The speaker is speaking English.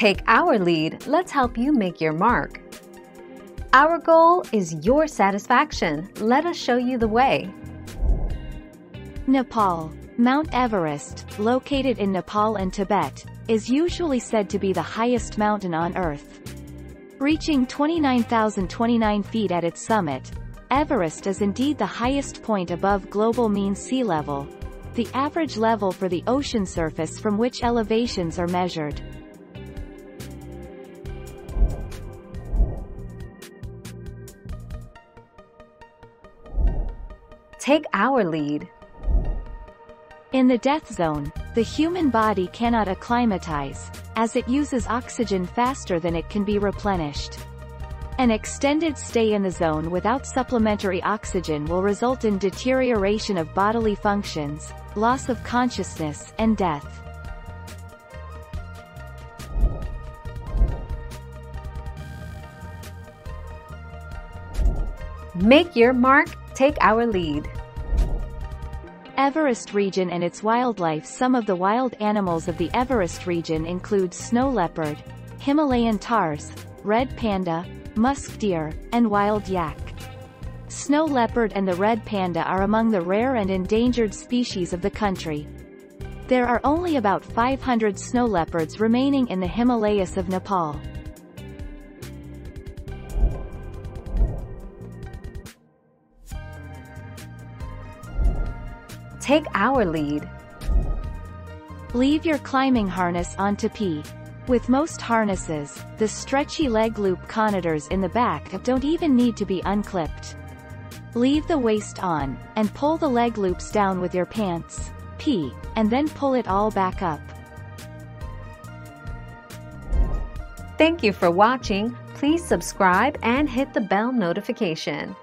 Take our lead, let's help you make your mark. Our goal is your satisfaction. Let us show you the way. Nepal. Mount Everest, located in Nepal and Tibet, is usually said to be the highest mountain on Earth. Reaching 29,029 feet at its summit, Everest is indeed the highest point above global mean sea level, the average level for the ocean surface from which elevations are measured. Take our lead. In the death zone, the human body cannot acclimatize, as it uses oxygen faster than it can be replenished. An extended stay in the zone without supplementary oxygen will result in deterioration of bodily functions, loss of consciousness, and death. Make your mark, take our lead. Everest region and its wildlife. Some of the wild animals of the Everest region include snow leopard, Himalayan tars, red panda, musk deer, and wild yak. Snow leopard and the red panda are among the rare and endangered species of the country. There are only about 500 snow leopards remaining in the Himalayas of Nepal. Take our lead. Leave your climbing harness on tepi. With most harnesses, the stretchy leg loop conifers in the back don't even need to be unclipped. Leave the waist on, and pull the leg loops down with your pants, pee, and then pull it all back up. Thank you for watching. Please subscribe and hit the bell notification.